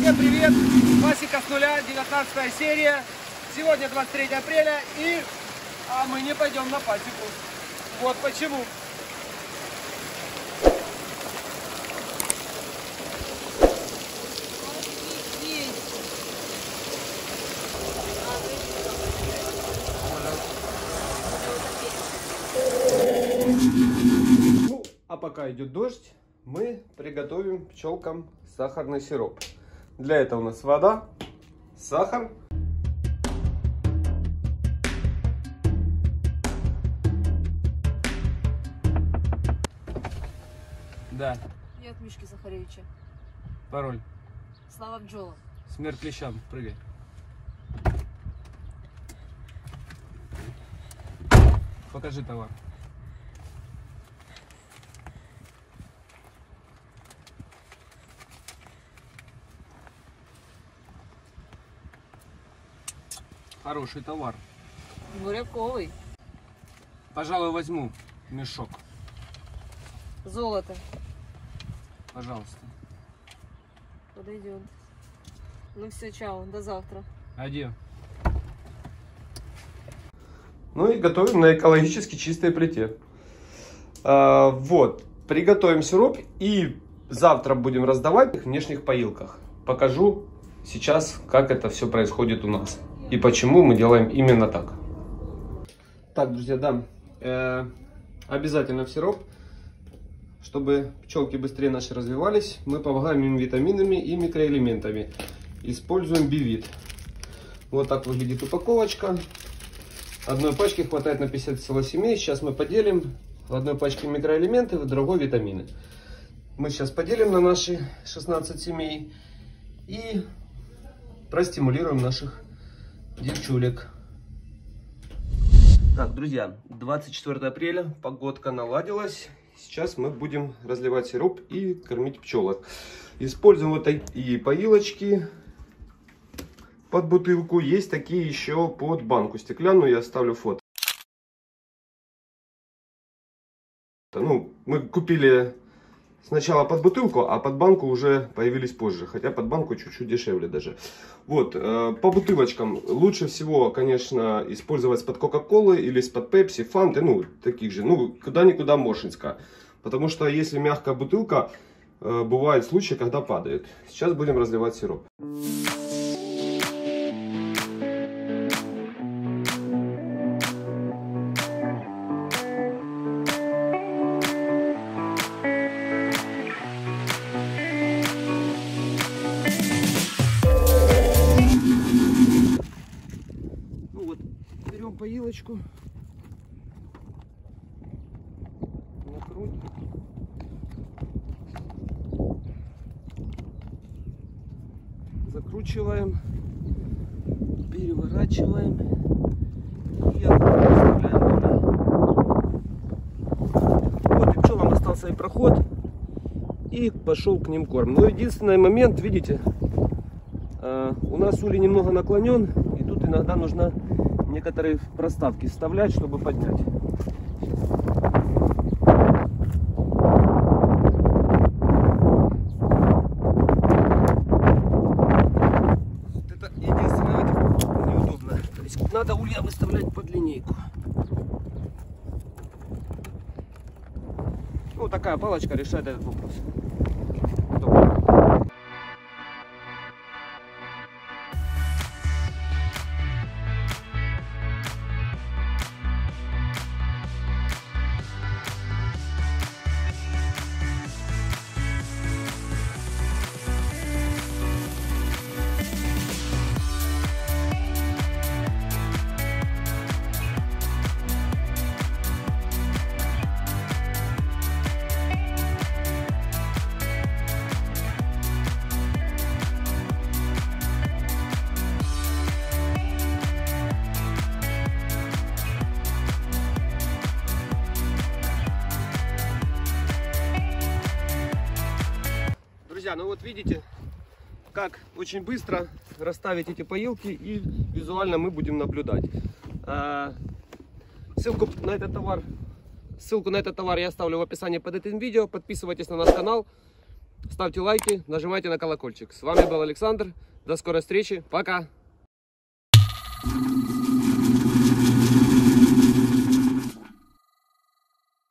Всем привет! Пасека с нуля, 19 серия. Сегодня 23 апреля и мы не пойдем на пасеку. Вот почему. Ну, а пока идет дождь, мы приготовим пчелкам сахарный сироп. Для этого у нас вода, сахар. Да. И от Мишки Сахаревича. Пароль. Слава пчелам. Смерть клещам. Прыгай. Покажи товар. Хороший товар. Буряковый. Пожалуй, возьму мешок. Золото. Пожалуйста. Подойдет. Ну все, чао, до завтра. Адьё. Ну и готовим на экологически чистой плите. Вот, приготовим сироп и завтра будем раздавать в внешних поилках. Покажу сейчас, как это все происходит у нас и почему мы делаем именно так. Так, друзья, да, обязательно в сироп. Чтобы пчелки быстрее наши развивались, мы помогаем им витаминами и микроэлементами. Используем BeeVit. Вот так выглядит упаковочка. Одной пачки хватает на 50 пчелосемей. Сейчас мы поделим в одной пачке микроэлементы, в другой витамины. Мы сейчас поделим на наши 16 семей и простимулируем наших девчулек. Так, друзья, 24 апреля, погодка наладилась. Сейчас мы будем разливать сироп и кормить пчелок. Используем вот такие поилочки под бутылку. Есть такие еще под банку стеклянную. Я оставлю фото. Ну, мы купили сначала под бутылку, а под банку уже появились позже. Хотя под банку чуть-чуть дешевле даже. Вот, по бутылочкам лучше всего, конечно, использовать из-под Coca-Cola или из-под Pepsi, Фанты, ну, таких же. Ну, куда-никуда моршинская. Потому что если мягкая бутылка, бывают случаи, когда падает. Сейчас будем разливать сироп. Поилочку накрутим. Закручиваем, переворачиваем и отправляем. Вот и пчелам остался и проход, и пошел к ним корм. Но единственный момент, видите, у нас улей немного наклонен, и тут иногда нужно некоторые проставки вставлять, чтобы поднять. Вот это единственное, это неудобно. То есть надо улья выставлять под линейку. Ну, такая палочка решает этот вопрос. Ну вот видите, как очень быстро расставить эти поилки, и визуально мы будем наблюдать. Ссылку на этот товар я оставлю в описании под этим видео. Подписывайтесь на наш канал, ставьте лайки, нажимайте на колокольчик. С вами был Александр. До скорой встречи. Пока!